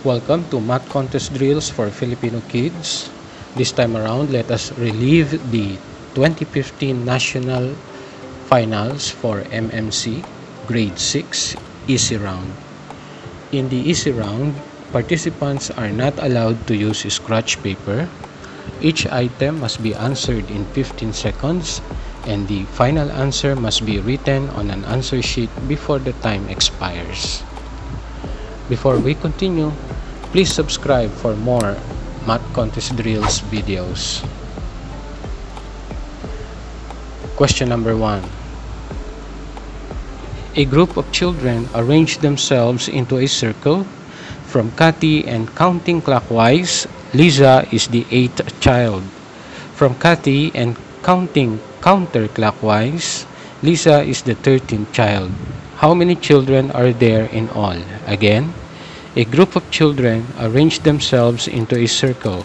Welcome to Math Contest Drills for Filipino Kids. This time around, let us relive the 2015 National Finals for MMC Grade 6 Easy Round. In the Easy Round, participants are not allowed to use scratch paper. Each item must be answered in 15 seconds and the final answer must be written on an answer sheet before the time expires. Before we continue, please subscribe for more Math Contest Drills videos. Question number 1. A group of children arranged themselves into a circle. From Cathy and counting clockwise, Liza is the 8th child. From Cathy and counting counterclockwise, Liza is the 13th child. How many children are there in all? Again, a group of children arranged themselves into a circle.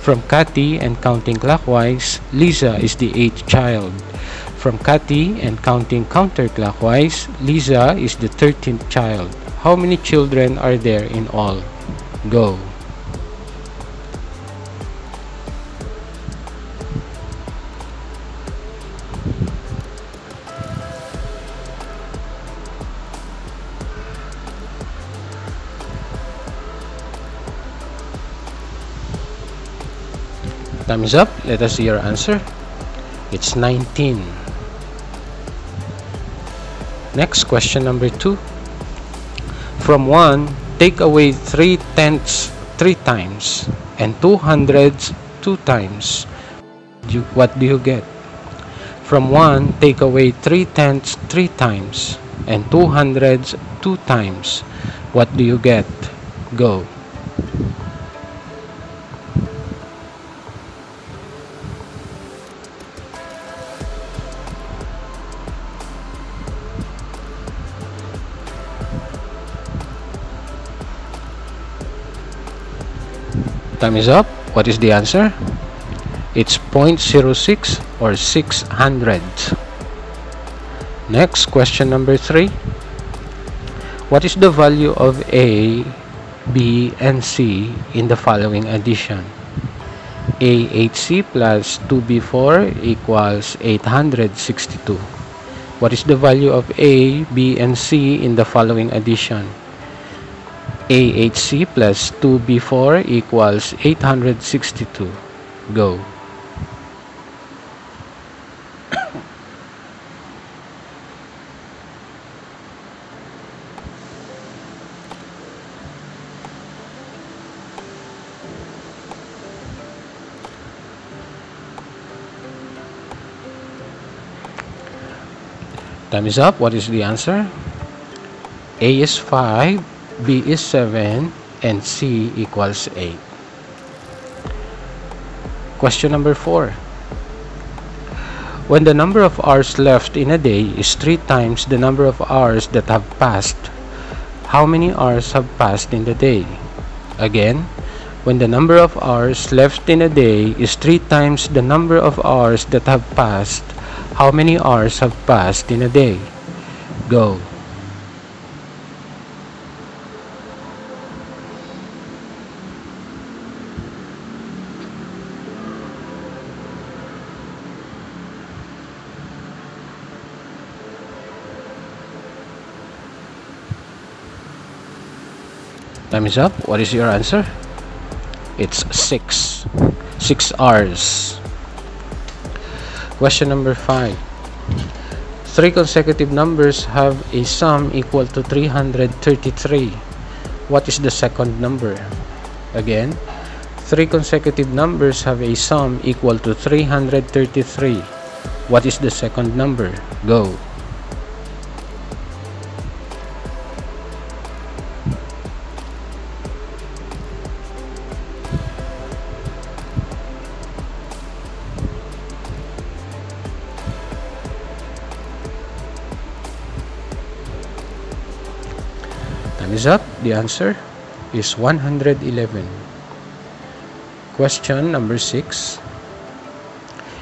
From Cathy and counting clockwise, Liza is the 8th child. From Cathy and counting counterclockwise, Liza is the 13th child. How many children are there in all? Go! Time's up. Let us see your answer. It's 19. Next, question number 2. From 1, take away 3/10 3 times and 2/100 2 times. What do you get? From 1, take away 3/10 3 times and 2/100 2 times. What do you get? Go! Time is up. What is the answer? It's 0.06 or 600. Next, question number 3. What is the value of A, B, and C in the following addition? A 8C plus 2B4 equals 862. What is the value of A, B, and C in the following addition? A8C plus 2B4 equals 862. Go! Time is up. What is the answer? A is 5. B is 7 and C equals 8. Question number 4. When the number of hours left in a day is 3 times the number of hours that have passed, how many hours have passed in the day? Again, when the number of hours left in a day is 3 times the number of hours that have passed, how many hours have passed in a day? Go! Time is up. What is your answer? It's 6. 6 hours. Question number 5. 3 consecutive numbers have a sum equal to 333. What is the second number? Again, 3 consecutive numbers have a sum equal to 333. What is the second number? Go! Is up. The answer is 111. Question number 6.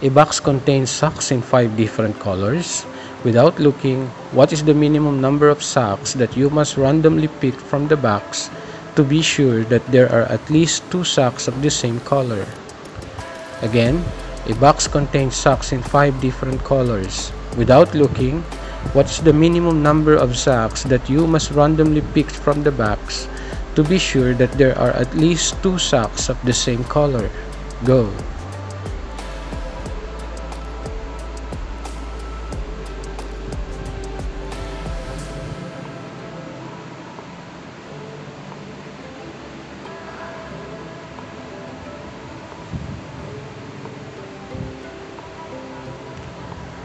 A box contains socks in 5 different colors. Without looking, what is the minimum number of socks that you must randomly pick from the box to be sure that there are at least 2 socks of the same color? Again, a box contains socks in 5 different colors. Without looking, what's the minimum number of socks that you must randomly pick from the box to be sure that there are at least 2 socks of the same color? Go!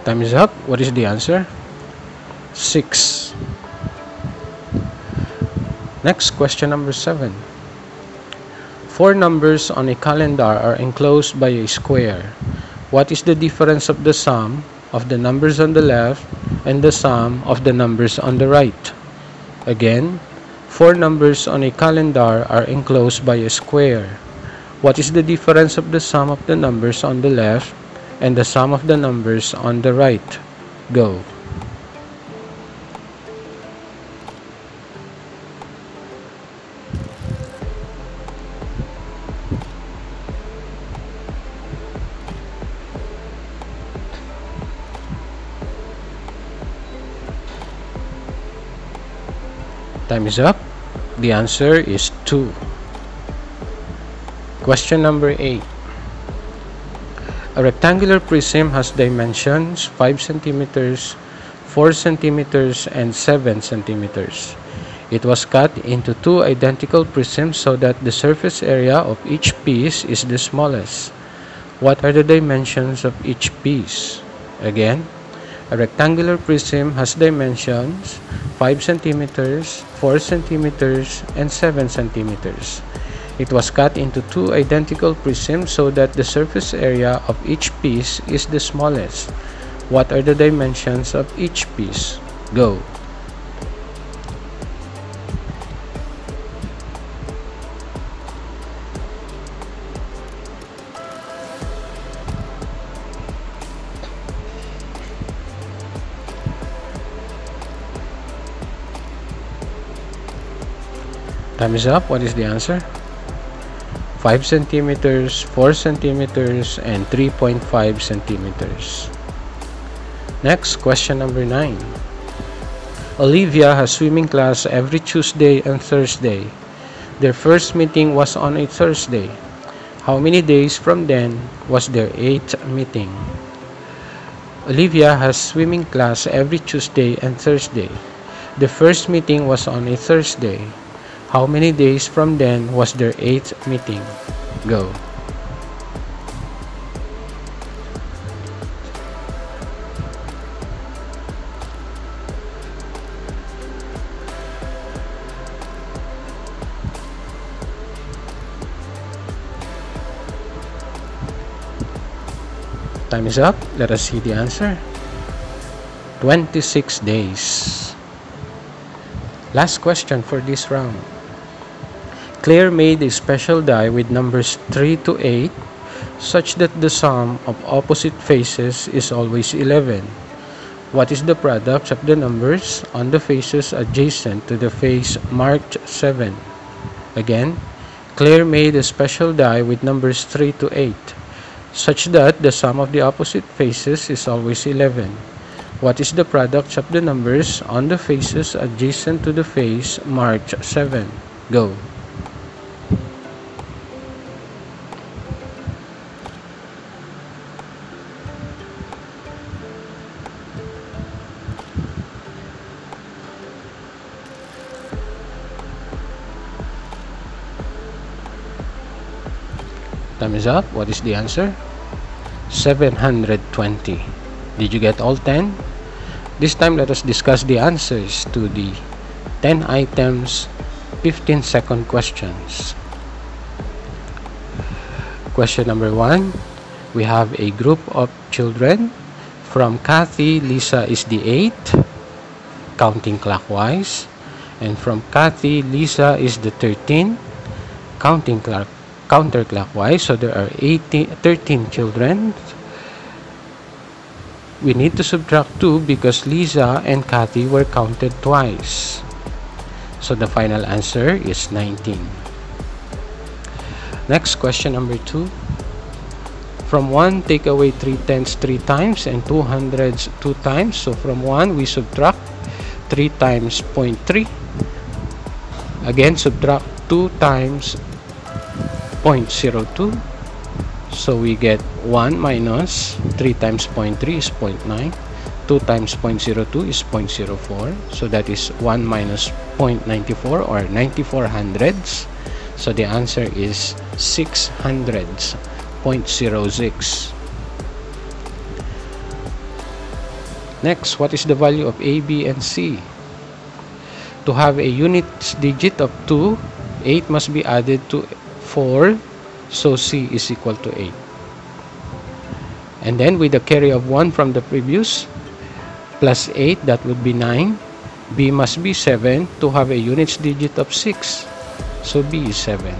Time is up. What is the answer? 6. Next, question number 7. 4 numbers on a calendar are enclosed by a square. What is the difference of the sum of the numbers on the left and the sum of the numbers on the right? Again, 4 numbers on a calendar are enclosed by a square. What is the difference of the sum of the numbers on the left and the sum of the numbers on the right? Go! Time is up. The answer is 2. Question number 8. A rectangular prism has dimensions 5 centimeters, 4 centimeters, and 7 centimeters. It was cut into 2 identical prisms so that the surface area of each piece is the smallest. What are the dimensions of each piece? Again, a rectangular prism has dimensions 5 centimeters, 4 centimeters, and 7 centimeters. It was cut into 2 identical prisms so that the surface area of each piece is the smallest. What are the dimensions of each piece? Go! Time is up. What is the answer? 5 centimeters, 4 centimeters, and 3.5 centimeters. Next, question number 9. Olivia has swimming class every Tuesday and Thursday. Their first meeting was on a Thursday. How many days from then was their 8th meeting? Olivia has swimming class every Tuesday and Thursday. The first meeting was on a Thursday. How many days from then was their 8th meeting? Go! Time is up. Let us see the answer. 26 days. Last question for this round. Claire made a special die with numbers 3 to 8 such that the sum of opposite faces is always 11. What is the product of the numbers on the faces adjacent to the face marked 7? Again, Claire made a special die with numbers 3 to 8 such that the sum of the opposite faces is always 11. What is the product of the numbers on the faces adjacent to the face marked 7? Go! Time is up. What is the answer? 720. Did you get all 10? This time, let us discuss the answers to the 10 items, 15-second questions. Question number 1. We have a group of children from Kathy. Lisa is the 8th, counting clockwise. And from Kathy, Lisa is the 13th, counting clockwise. Counterclockwise, so there are 13 children. We need to subtract 2 because Liza and Kathy were counted twice. So the final answer is 19. Next, question number 2. From 1, take away 3/10 3 times and 2/100 2 times. So from 1, we subtract 3 times 0.3. Again, subtract 2 times 0.02. So we get 1 minus 3 times 0.3 is 0.9. 2 times 0.02 is 0.04. So that is 1 minus 0.94 or 94/100. So the answer is 6/100, 0.06. Next, what is the value of A, B, and C? To have a unit digit of 2, 8 must be added to 4. So C is equal to 8. And then with the carry of 1 from the previous, plus 8, that would be 9. B must be 7 to have a units digit of 6. So B is 7.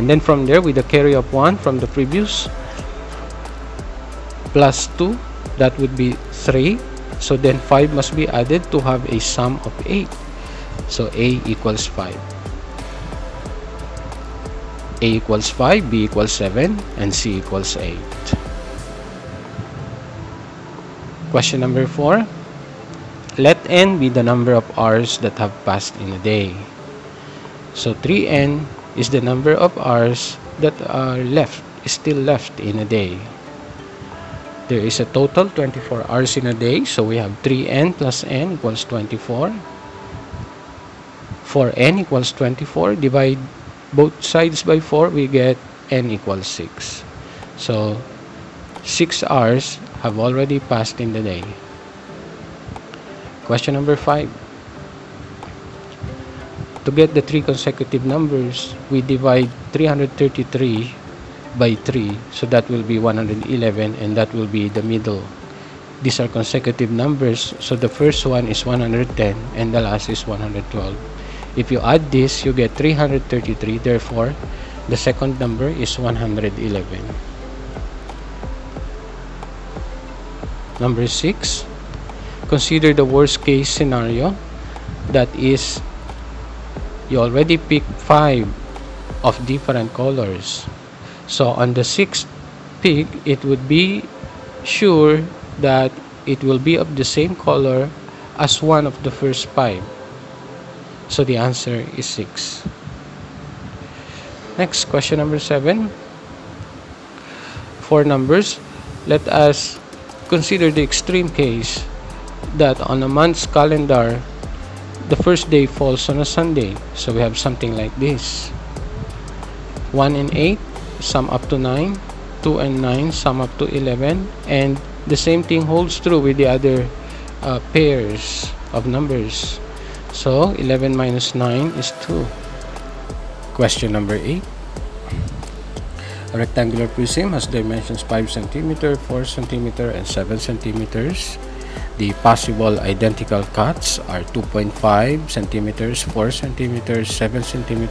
And then from there, with the carry of 1 from the previous, plus 2, that would be 3. So then 5 must be added to have a sum of 8. So A equals 5. A equals 5, B equals 7, and C equals 8. Question number 4. Let N be the number of hours that have passed in a day. So 3N is the number of hours that are still left in a day. There is a total 24 hours in a day, so we have 3N plus N equals 24. 4N equals 24. Divide both sides by 4, we get N equals 6. So 6 hours have already passed in the day. Question number 5. To get the 3 consecutive numbers, we divide 333 by 3, so that will be 111, and that will be the middle. These are consecutive numbers, so the first one is 110 and the last is 112. If you add this, you get 333. Therefore, the second number is 111. Number 6. Consider the worst case scenario. That is, you already picked 5 of different colors. So on the 6th pick, it would be sure that it will be of the same color as one of the first 5. So the answer is 6. Next, question number 7. 4 numbers. Let us consider the extreme case that on a month's calendar, the first day falls on a Sunday. So we have something like this. 1 and 8, sum up to 9. 2 and 9, sum up to 11. And the same thing holds true with the other pairs of numbers. So 11 minus 9 is 2. Question number 8. A rectangular prism has dimensions 5 cm, 4 cm, and 7 cm. The possible identical cuts are 2.5 cm, 4 cm, 7 cm,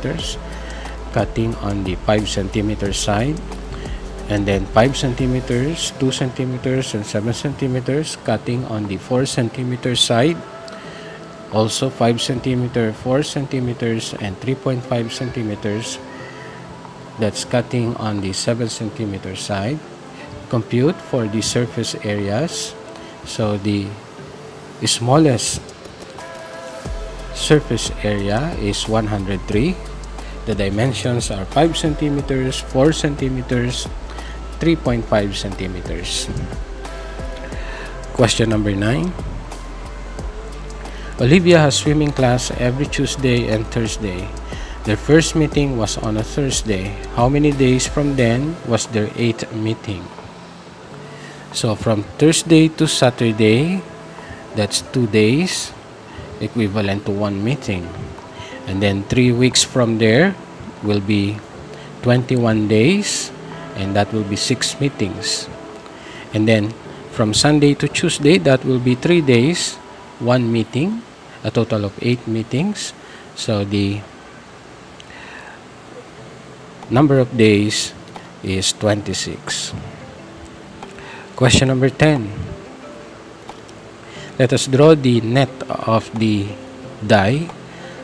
cutting on the 5 cm side, and then 5 cm, 2 cm, and 7 cm, cutting on the 4 cm side. Also 5 cm, 4 cm, and 3.5 cm, that's cutting on the 7 cm side. Compute for the surface areas. So the smallest surface area is 103. The dimensions are 5 cm, 4 cm, 3.5 cm. Question number 9. Olivia has swimming class every Tuesday and Thursday. Their first meeting was on a Thursday. How many days from then was their 8th meeting? So from Thursday to Saturday, that's 2 days, equivalent to 1 meeting. And then 3 weeks from there will be 21 days, and that will be 6 meetings. And then from Sunday to Tuesday, that will be 3 days, 1 meeting, a total of 8 meetings. So the number of days is 26. Question number 10. Let us draw the net of the die.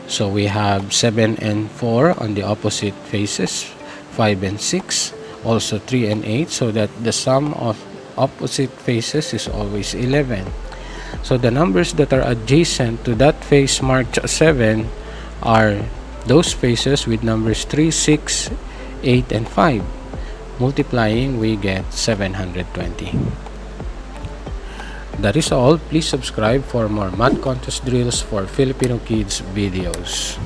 So we have 7 and 4 on the opposite faces, 5 and 6, also 3 and 8, so that the sum of opposite faces is always 11. So the numbers that are adjacent to that face marked 7 are those faces with numbers 3, 6, 8, and 5. Multiplying, we get 720. That is all. Please subscribe for more Math Contest Drills for Filipino Kids videos.